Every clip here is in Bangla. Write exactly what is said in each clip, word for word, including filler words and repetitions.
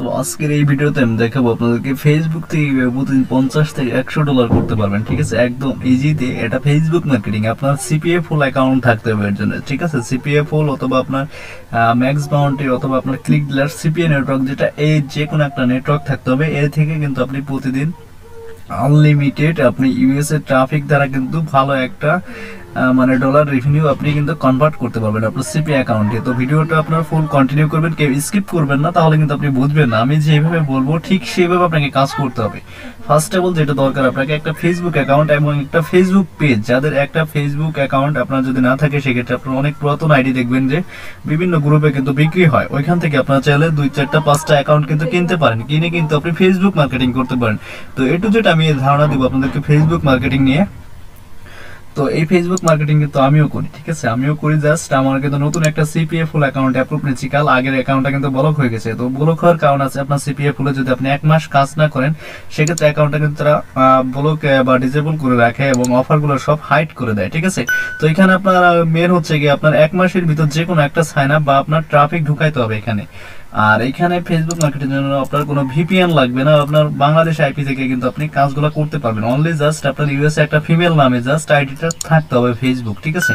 তো আজকের এই ভিডিওতে আমি দেখাবো আপনাদেরকে ফেসবুক থেকে কিভাবে প্রতিদিন পঞ্চাশ থেকে একশো ডলার করতে পারবেন। ঠিক আছে, একদম ইজিতে। এটা ফেসবুক মার্কেটিং। আপনার সিপিএ ফুল অ্যাকাউন্ট থাকতে হবে এর জন্য। ঠিক আছে, সিপিএ ফুল অথবা আপনার ম্যাক্স বাউন্ডারি অথবা আপনার ক্লিক ডিলার সিপিএ নেটওয়ার্ক, যেটা এই যে কোনো একটা নেটওয়ার্ক থাকতে হবে। এর থেকে কিন্তু আপনি প্রতিদিন আনলিমিটেড আপনি ইউএসএ ট্রাফিক দ্বারা কিন্তু ভালো একটা মানে ডলার রেভিনিউ আপনি কিন্তু কনভার্ট করতে পারবেন আপনার সিপি অ্যাকাউন্টে। তো ভিডিওটা আপনার ফুল কন্টিনিউ করবেন, কেউ স্কিপ করবেন না, তাহলে কিন্তু আপনি বুঝবেন না। আমি যেভাবে বলবো ঠিক সেইভাবে আপনাকে কাজ করতে হবে। ফার্স্ট অফ অল যেটা দরকার আপনাকে একটা ফেসবুক অ্যাকাউন্ট এবং একটা ফেসবুক পেজ। যাদের একটা ফেসবুক অ্যাকাউন্ট আপনার যদি না থাকে, সেক্ষেত্রে আপনার অনেক পুরাতন আইডি দেখবেন যে বিভিন্ন গ্রুপে কিন্তু বিক্রি হয়, ওইখান থেকে আপনার চাইলে দুই চারটা পাঁচটা অ্যাকাউন্ট কিন্তু কিনতে পারেন, কিনে কিন্তু আপনি ফেসবুক মার্কেটিং করতে পারেন। তো এটু যেটা আমি ধারণা দেবো আপনাদেরকে ফেসবুক মার্কেটিং নিয়ে। তো এই ফেসবুক মার্কেটিং কিন্তু আমিও করি। ঠিক আছে, আমিও করি। জাস্ট আমার কিন্তু নতুন একটা সিপিএ ফুল অ্যাকাউন্ট অ্যাপ্রুভ নিয়েছি কাল। আগের অ্যাকাউন্টটা কিন্তু ব্লক হয়ে গেছে। তো ব্লক হওয়ার কারণ আছে আপনার সিপিএ ফুলে যদি আপনি এক মাস কাজ না করেন, সেক্ষেত্রে অ্যাকাউন্টটা কিন্তু তারা ব্লক বা ডিসেবল করে রাখে এবং অফারগুলো সব হাইড করে দেয়। ঠিক আছে, তো এখানে আপনার মেন হচ্ছে কি আপনার এক মাসের ভিতর যে কোনো একটা সাইন আপ বা আপনার ট্রাফিক ঢুকাইতে হবে এখানে। আর এখানে ফেসবুক মার্কেটিং এর জন্য আপনার কোনো ভিপিএন লাগবে না। আপনার বাংলাদেশ আইপি থেকে কিন্তু আপনি কাজগুলো করতে পারবেন। অনলি জাস্ট আপনার ইউএসএ একটা ফিমেল নামে জাস্ট আইডিটা থাকতে হবে ফেসবুক। ঠিক আছে,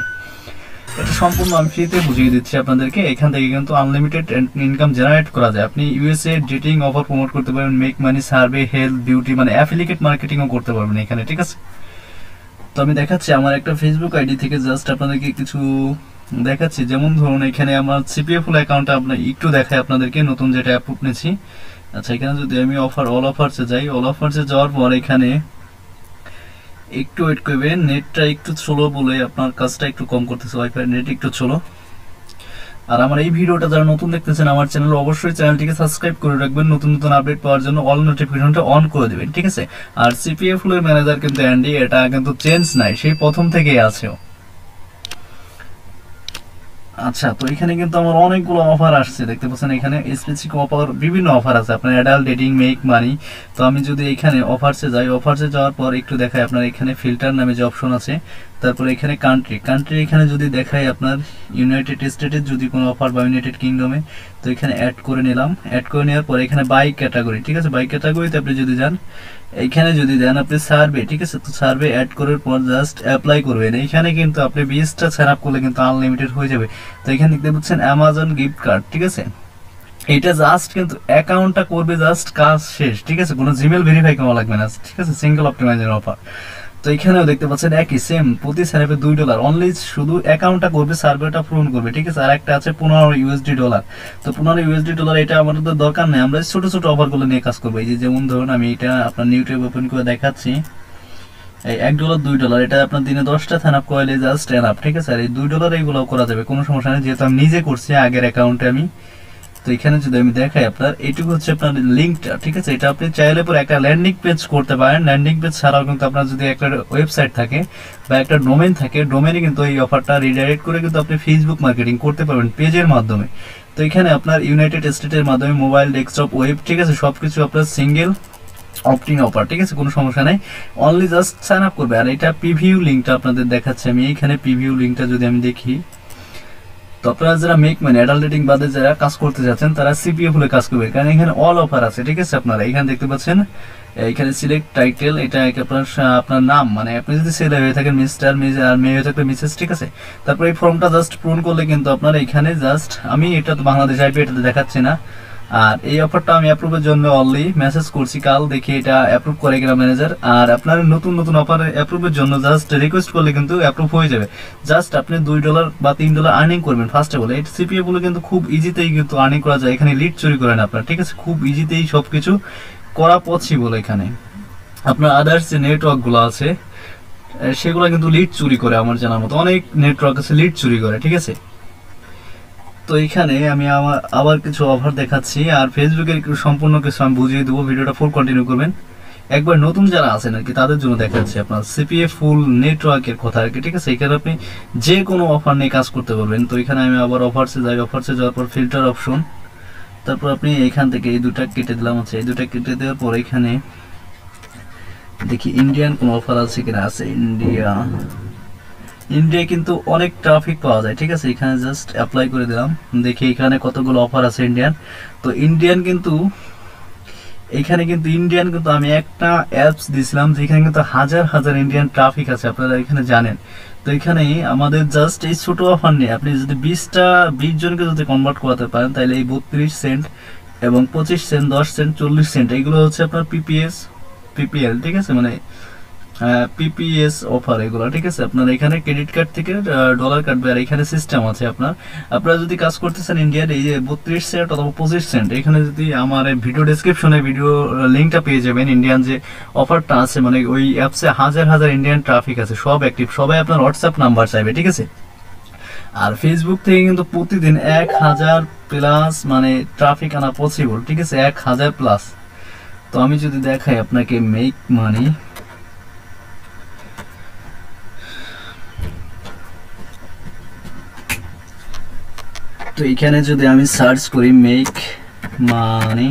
এটা সম্পূর্ণ আমি ফ্রিতে বুঝিয়ে দিচ্ছি আপনাদেরকে। এখান থেকে কিন্তু আনলিমিটেড ইনকাম জেনারেট করা যায়। আপনি ইউএসএ ডেটিং অফার প্রমোট করতে পারবেন, make money, survey, health, beauty, মানে অ্যাফিলিয়েট মার্কেটিংও করতে পারবেন এখানে। ঠিক আছে, তো আমি দেখাচ্ছি আমার একটা ফেসবুক আইডি থেকে জাস্ট আপনাদেরকে কিছু দেখাচ্ছি। যেমন ধরুন এখানে আমার সিপিএ ফুল অ্যাকাউন্টটা আপনার একটু দেখাই আপনাদেরকে, নতুন যেটা অ্যাপ নিয়েছি। আচ্ছা, এখানে যদি আমি অফার অল অফারসে যাই, অল অফারসে যাওয়ার পর এখানে একটু ওয়েট করবেন, নেটটা একটু স্লো বলে আপনার কাজটা একটু কম করতেছে, ওয়াইফাই নেট একটু স্লো। আর আমার এই ভিডিওটা যারা নতুন দেখতেছেন আমার চ্যানেল, অবশ্যই চ্যানেলটিকে সাবস্ক্রাইব করে রাখবেন। নতুন নতুন আপডেট পাওয়ার জন্য অল নোটিফিকেশনটা অন করে দেবেন। ঠিক আছে, আর সিপিএ ফুলের ম্যানেজার কিন্তু অ্যান্ডি, এটা কিন্তু চেঞ্জ নাই, সেই প্রথম থেকেই আছে। আচ্ছা, তো এখানে কিন্তু আমার অনেকগুলো অফার আসছে, দেখতে পাচ্ছেন এখানে স্পেসিফিক অফার, বিভিন্ন অফার আছে আপনার অ্যাডাল্ট, ডেটিং, মেক মানি। তো আমি যদি এখানে অফারসে যাই, অফারসে যাওয়ার পর একটু দেখাই আপনার এখানে ফিল্টার নামে যে অপশন আছে, তারপরে এখানে কান্ট্রি কান্ট্রি এখানে যদি দেখাই আপনার ইউনাইটেড স্টেটের যদি কোনো অফার বা ইউনাইটেড কিংডমে, তো এখানে অ্যাড করে নিলাম। অ্যাড করে নেওয়ার পর এখানে বাই ক্যাটাগরি, ঠিক আছে, বাই ক্যাটাগরিতে আপনি যদি যান, এইখানে যদি দেন আপনি সার্ভে। ঠিক আছে, তো সার্ভে অ্যাড করার পর জাস্ট অ্যাপ্লাই করবেন। এইখানে কিন্তু আপনি বিশটা সাইন আপ করলে কিন্তু আনলিমিটেড হয়ে যাবে। তো এখানে দেখতে পাচ্ছেন অ্যামাজন গিফট কার্ড। ঠিক আছে, এটা জাস্ট কিন্তু অ্যাকাউন্টটা করবে, জাস্ট কাজ শেষ। ঠিক আছে, কোনো জিমেল ভেরিফাই করা লাগবে না। ঠিক আছে, সিঙ্গেল অপটিমাইজার অফার। তো এখানেও দেখতে পাচ্ছেন একই সেম, প্রতি সার্ভে দুই ডলার অনলি, শুধু অ্যাকাউন্টটা করবে, সার্ভেটা পূরণ করবে। ঠিক আছে, আর একটা আছে পনেরো ইউএসডি ডলার। তো পনেরো ইউএসডি ডলার এটা আমাদের তো দরকার নেই, আমরা ছোটো ছোটো অফারগুলো নিয়ে কাজ করবো। এই যে যেমন ধরুন আমি এটা আপনার ইউটিউব ওপেন করে দেখাচ্ছি, এই এক ডলার দুই ডলার এটা আপনার দিনে দশটা থান আপ করলে জাস্ট এন আপ। ঠিক আছে, আর এই দুই ডলার এইগুলো করা যাবে, কোনো সমস্যা নেই, যেহেতু আমি নিজে করছি আগের অ্যাকাউন্টে আমি। তো এখানে যদি আমি দেখাই আপনার এইটুকু হচ্ছে আপনার লিঙ্কটা। ঠিক আছে, এটা আপনি চাইলে পরে একটা ল্যান্ডিং পেজ করতে পারেন। ল্যান্ডিং পেজ ছাড়াও কিন্তু আপনার যদি একটা ওয়েবসাইট থাকে বা একটা ডোমেন থাকে, ডোমেনে কিন্তু এই অফারটা রিডাইরেক্ট করে কিন্তু আপনি ফেসবুক মার্কেটিং করতে পারবেন পেজের মাধ্যমে। তো এখানে আপনার ইউনাইটেড স্টেটের মাধ্যমে মোবাইল, ডেস্কটপ, ওয়েব, ঠিক আছে, সব কিছু আপনার সিঙ্গেল অপটিং অফার। ঠিক আছে, কোনো সমস্যা নেই, অনলি জাস্ট সাইন আপ করবে। আর এটা প্রিভিউ লিঙ্কটা আপনাদের দেখাচ্ছি আমি। এইখানে প্রিভিউ লিঙ্কটা যদি আমি দেখি, তো আপনারা যারা মেক মানে অ্যাডাল্ট, ডেটিং বাদে যারা কাজ করতে যাচ্ছেন, তারা সিপিএ ফুলে কাজ করবে, কারণ এখানে অল অফার আছে। ঠিক আছে, আপনারা এখানে দেখতে পাচ্ছেন এখানে সিলেক্ট টাইটেল, এটা আপনার আপনার নাম, মানে আপনি যদি ছেলে হয়ে থাকেন মিস্টার, মিস, আর মেয়ে হয়ে থাকলে মিসেস। ঠিক আছে, তারপরে এই ফর্মটা জাস্ট পূরণ করলে কিন্তু আপনার এখানে জাস্ট, আমি এটা তো বাংলাদেশ আইপি এটাতে দেখাচ্ছি না। আর এই অফারটা আমি অ্যাপ্রুভের জন্য অলরেডি মেসেজ করছি কাল, দেখি এটা অ্যাপ্রুভ করে কিনা ম্যানেজার। আর আপনার নতুন নতুন অফার অ্যাপ্রুভের জন্য জাস্ট রিকোয়েস্ট করলে কিন্তু অ্যাপ্রুভ হয়ে যাবে। জাস্ট আপনি দুই ডলার বা তিন ডলার আর্নিং করবেন। ফার্স্ট অফ অল এই সিপিএ গুলো কিন্তু খুব ইজিতেই কিন্তু আর্নিং করা যায়, এখানে লিড চুরি করেন আপনার। ঠিক আছে, খুব ইজিতেই সব কিছু করা পসিবল। এখানে আপনার আদার্স যে নেটওয়ার্কগুলো আছে সেগুলো কিন্তু লিড চুরি করে, আমার জানার মতো অনেক নেটওয়ার্ক আছে লিড চুরি করে। ঠিক আছে, তো এখানে আমি আমার আবার কিছু অফার দেখাচ্ছি। আর ফেসবুকের সম্পূর্ণ কিছু আমি বুঝিয়ে দেবো, ভিডিওটা ফুল কন্টিনিউ করবেন। একবার নতুন যারা আছেন আর কি তাদের জন্য দেখাচ্ছি আপনার সিপিএ ফুল নেটওয়ার্কের কথা আর কি। ঠিক আছে, এখানে আপনি যে কোনো অফার নিয়ে কাজ করতে পারবেন। তো এখানে আমি আবার অফারসে যাই, অফারসে যাওয়ার পর ফিল্টার অপশন, তারপর আপনি এখান থেকে এই দুটা কেটে দিলাম। আচ্ছা, এই দুটা কেটে দেওয়ার পর এখানে দেখি ইন্ডিয়ান কোনো অফার আছে কিনা। আছে ইন্ডিয়া, ইন্ডিয়ায় কিন্তু অনেক ট্রাফিক পাওয়া যায়। ঠিক আছে, এখানে জাস্ট অ্যাপ্লাই করে দিলাম, দেখি এখানে কতগুলো অফার আছে ইন্ডিয়ান। তো ইন্ডিয়ান কিন্তু এখানে কিন্তু ইন্ডিয়ান কিন্তু আমি একটা অ্যাপস দিছিলাম যেখানে কিন্তু হাজার হাজার ইন্ডিয়ান ট্রাফিক আছে আপনারা এখানে জানেন। তো এখানে আমাদের জাস্ট এই ছোট অফার নিয়ে আপনি যদি বিশটা বিশ জনকে যদি কনভার্ট করাতে পারেন তাহলে এই বত্রিশ সেন্ট এবং পঁচিশ সেন্ট দশ সেন্ট চল্লিশ সেন্ট এগুলো হচ্ছে আপনার পিপিএস পিপিএল ঠিক আছে মানে পিপিএস অফার এগুলো ঠিক আছে। আপনার এখানে ক্রেডিট কার্ড থেকে ডলার কাটবে আর এখানে সিস্টেম আছে আপনার আপনারা যদি কাজ করতেছেন ইন্ডিয়ার এই যে বত্রিশ সেন্ট অথবা পঁচিশ সেন্ট এখানে যদি আমার ভিডিও ডেসক্রিপশনে ভিডিও লিঙ্কটা পেয়ে যাবেন ইন্ডিয়ান যে অফারটা আছে মানে ওই অ্যাপসে হাজার হাজার ইন্ডিয়ান ট্রাফিক আছে সব অ্যাক্টিভ সবাই আপনার হোয়াটসঅ্যাপ নাম্বার চাইবে ঠিক আছে। আর ফেসবুক থেকে কিন্তু প্রতিদিন এক হাজার প্লাস মানে ট্রাফিক আনা পসিবল ঠিক আছে এক হাজার প্লাস। তো আমি যদি দেখাই আপনাকে মেক মানি তো এখানে যদি আমি সার্চ করি মেক মানি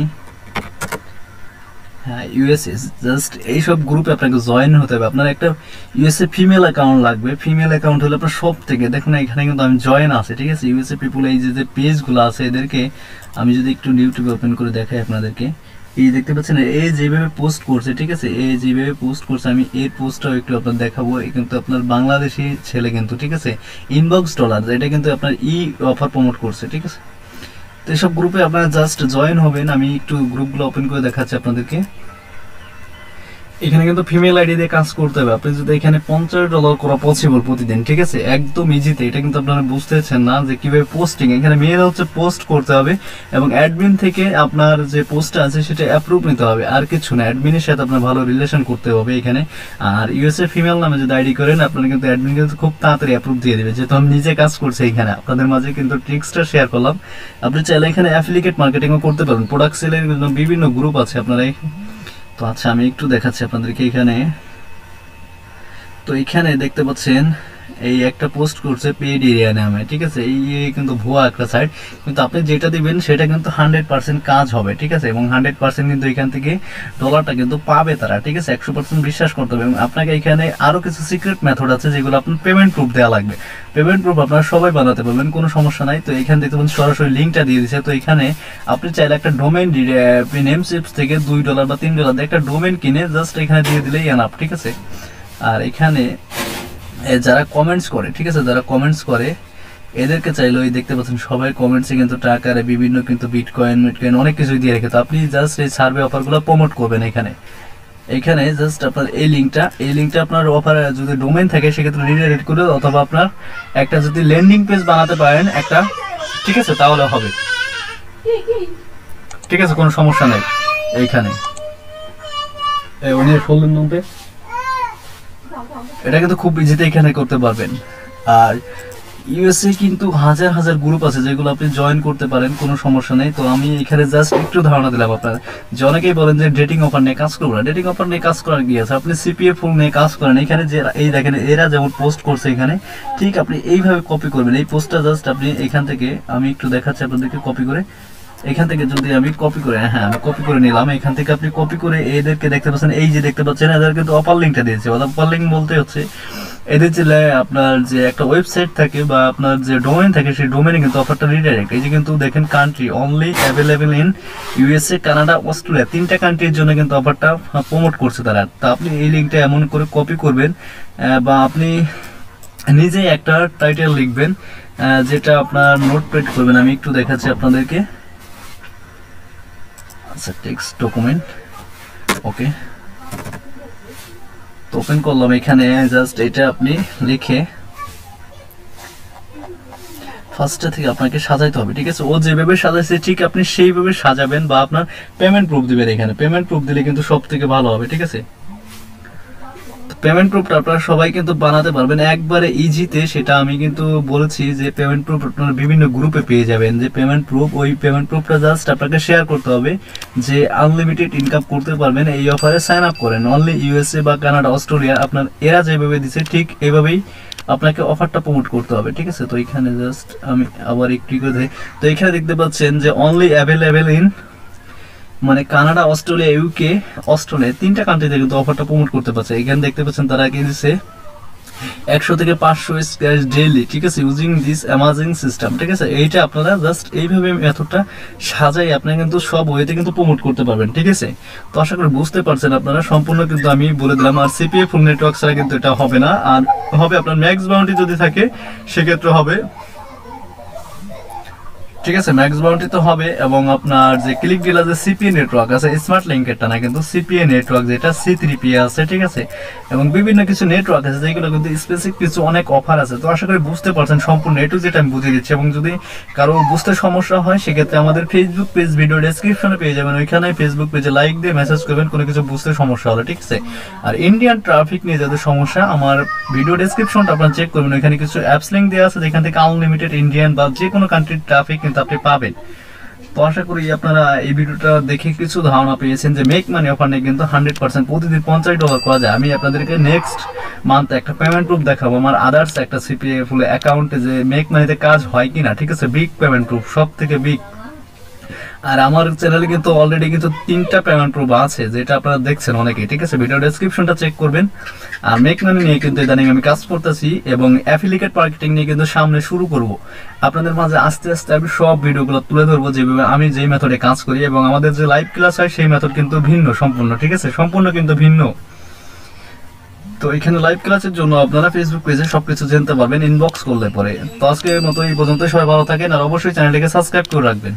হ্যাঁ ইউএসএ জাস্ট এইসব গ্রুপে আপনাকে জয়েন হতে হবে। আপনার একটা ইউএসএ ফিমেল অ্যাকাউন্ট লাগবে ফিমেল অ্যাকাউন্ট হলে আপনার সব থেকে দেখুন এখানে কিন্তু আমি জয়েন আছে ঠিক আছে। ইউএসএ পিপুল এই যে পেজগুলো আছে এদেরকে আমি যদি একটু ইউটিউবে ওপেন করে দেখাই আপনাদেরকে এই দেখতে পাচ্ছেন এ যেভাবে পোস্ট করছে ঠিক আছে এ যেভাবে পোস্ট করছে আমি এর পোস্টটাও একটু আপনার দেখাবো কিন্তু আপনার বাংলাদেশি ছেলে কিন্তু ঠিক আছে ইনবক্স ডলার এটা কিন্তু আপনার ই অফার প্রমোট করছে ঠিক আছে। তো এসব গ্রুপে আপনারা জাস্ট জয়েন হবেন আমি একটু গ্রুপগুলো ওপেন করে দেখাচ্ছি আপনাদেরকে। এখানে কিন্তু ফিমেল আইডি দিয়ে কাজ করতে হবে আপনি যদি এখানে পঞ্চাশ ডলার করা পসিবল প্রতিদিন ঠিক আছে একদম ইজিতে এটা কিন্তু আপনারা বুঝতেছেন না যে কীভাবে পোস্টিং এখানে মেয়েরা হচ্ছে পোস্ট করতে হবে এবং অ্যাডমিন থেকে আপনার যে পোস্টটা আছে সেটা অ্যাপ্রুভ নিতে হবে আর কিছু না অ্যাডমিনের সাথে আপনার ভালো রিলেশন করতে হবে এখানে। আর ইউএসএ ফিমেল নামে যদি আইডি করেন আপনারা কিন্তু অ্যাডমিন কিন্তু খুব তাড়াতাড়ি অ্যাপ্রুভ দিয়ে দেবে যেহেতু আমি নিজে কাজ করছি এখানে আপনাদের মাঝে কিন্তু ট্রিক্সটা শেয়ার করলাম। আপনি চাইলে এখানে অ্যাফিলিকেট মার্কেটিংও করতে পারেন প্রোডাক্ট সেলের বিভিন্ন গ্রুপ আছে আপনারা। তো আচ্ছা আমি একটু দেখাচ্ছি আপনাদেরকে এখানে তো এখানে দেখতে পাচ্ছেন এই একটা পোস্ট করছে পেইড এরিয়া নামে ঠিক আছে এই কিন্তু ভুয়া একটা সাইট কিন্তু আপনি যেটা দিবেন সেটা কিন্তু হান্ড্রেড পার্সেন্ট কাজ হবে ঠিক আছে এবং হান্ড্রেড পার্সেন্ট কিন্তু এখান থেকে ডলারটা কিন্তু পাবে তারা ঠিক আছে একশো পার্সেন্ট বিশ্বাস করতে হবে। এবং আপনাকে এখানে আরও কিছু সিক্রেট মেথড আছে যেগুলো আপনার পেমেন্ট প্রুফ দেওয়া লাগবে পেমেন্ট প্রুফ আপনারা সবাই বানাতে পারবেন কোনো সমস্যা নাই। তো এখানে দেখতে পাবেন সরাসরি লিঙ্কটা দিয়ে দিচ্ছে তো এখানে আপনি চাইলে একটা ডোমেন নেমসেপস থেকে দুই ডলার বা তিন ডলার একটা ডোমেন কিনে জাস্ট এখানে দিয়ে দিলেই এনাফ ঠিক আছে। আর এখানে যারা কমেন্টস করে ঠিক আছে যারা কমেন্টস করে এদেরকে চাইলে ওই দেখতে পাচ্ছেন সবাই কমেন্টসে কিন্তু টাকার বিভিন্ন কিন্তু বিটকয়েন মিটকয়েন অনেক কিছুই দিয়ে রেখে তো আপনি জাস্ট এই সার্ভে অফারগুলো প্রমোট করবেন এখানে এখানে জাস্ট আপনার এই লিঙ্কটা এই লিঙ্কটা আপনার অফার যদি ডোমেন থাকে সেক্ষেত্রে রিডাইরেক্ট করে অথবা আপনার একটা যদি ল্যান্ডিং পেজ বানাতে পারেন একটা ঠিক আছে তাহলে হবে ঠিক আছে কোনো সমস্যা নেই। এইখানে এটা কিন্তু খুব ইজিতে এখানে করতে পারবেন। আর ইউএসএ কিন্তু হাজার হাজার গ্রুপ আছে যেগুলো আপনি জয়েন করতে পারেন কোনো সমস্যা নেই। তো আমি এখানে জাস্ট একটু ধারণা দিলাম আপনার যে অনেকেই বলেন যে ডেটিং অফার নিয়ে কাজ করবো না ডেটিং অফার নিয়ে কাজ করার কি আছে আপনি সিপিএ ফর্ম নিয়ে কাজ করেন এখানে যে এই দেখেন এরা যেমন পোস্ট করছে এখানে ঠিক আপনি এইভাবে কপি করবেন এই পোস্টটা জাস্ট আপনি এখান থেকে আমি একটু দেখাচ্ছি আপনাদেরকে কপি করে এখান থেকে যদি আমি কপি করে হ্যাঁ আমি কপি করে নিলাম এখান থেকে আপনি কপি করে এদেরকে দেখতে পাচ্ছেন এই যে দেখতে পাচ্ছেন এদের কিন্তু অপার লিঙ্কটা দিয়েছে অপার লিঙ্ক বলতে হচ্ছে এদের যে আপনার যে একটা ওয়েবসাইট থাকে বা আপনার যে ডোমেন থাকে সেই ডোমেনে কিন্তু অফারটা রিডাইরেক্ট এই যে কিন্তু দেখেন country only available in USA Canada Australia তিনটা কান্ট্রির জন্য কিন্তু অফারটা প্রমোট করছে তারা। তা আপনি এই লিঙ্কটা এমন করে কপি করবেন বা আপনি নিজেই একটা টাইটেল লিখবেন যেটা আপনার নোটপ্যাড করবেন আমি একটু দেখাচ্ছি আপনাদেরকে আচ্ছা টেক্সট ডকুমেন্ট ওকে তো ওপেন করলাম এখানে জাস্ট এটা আপনি লিখে ফার্স্টটা থেকে আপনাকে সাজাইতে হবে ঠিক আছে ও যেভাবে সাজাইছে ঠিক আপনি সেইভাবে সাজাবেন বা আপনার পেমেন্ট প্রুফ দিবেন এখানে পেমেন্ট প্রুফ দিলে কিন্তু সব থেকে ভালো হবে ঠিক আছে। পেমেন্ট প্রুফটা আপনারা সবাই কিন্তু বানাতে পারবেন একবারে ইজিতে সেটা আমি কিন্তু বলেছি যে পেমেন্ট প্রুফ আপনারা বিভিন্ন গ্রুপে পেয়ে যাবেন যে পেমেন্ট প্রুফ ওই পেমেন্ট প্রুফটা জাস্ট আপনাকে শেয়ার করতে হবে যে আনলিমিটেড ইনকাম করতে পারবেন এই অফারে সাইন আপ করেন অনলি ইউএসএ বা কানাডা অস্ট্রেলিয়া আপনার এরা যেভাবে দিচ্ছে ঠিক এভাবেই আপনাকে অফারটা প্রমোট করতে হবে ঠিক আছে। তো এখানে জাস্ট আমি আবার একটু করে তো এখানে দেখতে পাচ্ছেন যে অনলি অ্যাভেলেবেল ইন মানে কানাডা অস্ট্রেলিয়া ইউকে অস্ট্রেলিয়া তিনটা কান্ট্রিতে কিন্তু অফারটা প্রমোট করতে পারছে এখানে দেখতে পাচ্ছেন তারা কিনেছে একশো থেকে পাঁচশো স্ক্যাচ ডেইলি, ঠিক আছে, ইউজিং দিস অ্যামাজিং সিস্টেম। ঠিক আছে, এইটা আপনারা জাস্ট এইভাবে মেথডটা সাজাই আপনারা কিন্তু সব ওয়েতে কিন্তু প্রমোট করতে পারবেন। ঠিক আছে, তো আশা করি বুঝতে পারছেন আপনারা সম্পূর্ণ কিন্তু আমি বলে দিলাম। আর সিপিএ ফুল নেটওয়ার্ক ছাড়া কিন্তু এটা হবে না। আর হবে আপনার ম্যাক্স বাউন্ডারি যদি থাকে সেক্ষেত্রে হবে, ঠিক আছে, ম্যাক্স বাউন্ডারি তো হবে। এবং আপনার যে ক্লিক গেলা যে সিপিএ নেটওয়ার্ক আছে, স্মার্ট লিঙ্কেরটা না কিন্তু সিপিএ নেটওয়ার্ক যেটা সি থ্রি পি আছে, ঠিক আছে, এবং বিভিন্ন কিছু নেটওয়ার্ক আছে যেগুলো কিন্তু স্পেসিফিক কিছু অনেক অফার আছে। তো আশা করি বুঝতে পারছেন সম্পূর্ণ এটু যেটা আমি বুঝিয়ে দিচ্ছি। এবং যদি কারো বুঝতে সমস্যা হয় সেক্ষেত্রে আমাদের ফেসবুক পেজ ভিডিও ডেসক্রিপশনে পেয়ে যাবেন, ওইখানে ফেসবুক পেজে লাইক দিয়ে মেসেজ করবেন কোনো কিছু বুঝতে সমস্যা হলে। ঠিক আছে, আর ইন্ডিয়ান ট্রাফিক নিয়ে যাদের সমস্যা আমার ভিডিও ডেসক্রিপশনটা আপনারা চেক করবেন, ওইখানে কিছু অ্যাপস লিঙ্ক দেওয়া আছে যেখান থেকে আনলিমিটেড ইন্ডিয়ান বা যে কোনো কান্ট্রির ট্রাফিক আপনি পাবেন। তো আশা করি আপনারা এই ভিডিওটা দেখে কিছু ধারণা পেয়েছেন যে মেক মানি অফার নিয়ে কিন্তু হান্ড্রেড পার্সেন্ট প্রতিদিন পঞ্চাশ ডলার করা যায়। আমি আপনাদেরকে নেক্সট মান্থে একটা পেমেন্ট প্রুফ দেখাবো আমার আদার্স একটা সিপিএ ফুল অ্যাকাউন্টে যে মেক মানিতে কাজ হয় কিনা। ঠিক আছে, বিগ পেমেন্ট প্রুফ, সব থেকে বিগ। আর আমার চ্যানেলে কিন্তু অলরেডি কিন্তু তিনটা পেমেন্ট প্রুফ আছে যেটা আপনারা দেখছেন অনেকেই। ঠিক আছে, ভিডিও ডেসক্রিপশনটা চেক করবেন। আর মেক মানি নিয়ে কিন্তু ইদানিং আমি কাজ করতেছি এবং অ্যাফিলিয়েট মার্কেটিং নিয়ে কিন্তু সামনে শুরু করব। আপনাদের মাঝে আস্তে আস্তে আমি সব ভিডিওগুলো তুলে ধরবো যেভাবে আমি যেই মেথডে কাজ করি, এবং আমাদের যে লাইভ ক্লাস হয় সেই মেথড কিন্তু ভিন্ন সম্পূর্ণ। ঠিক আছে, সম্পূর্ণ কিন্তু ভিন্ন। তো এখানে লাইভ ক্লাসের জন্য আপনারা ফেসবুক পেজে সবকিছু জানতে পারবেন ইনবক্স করলে পরে। তো আজকের মতো এই পর্যন্ত, সবাই ভালো থাকেন আর অবশ্যই চ্যানেলটিকে সাবস্ক্রাইব করে রাখবেন।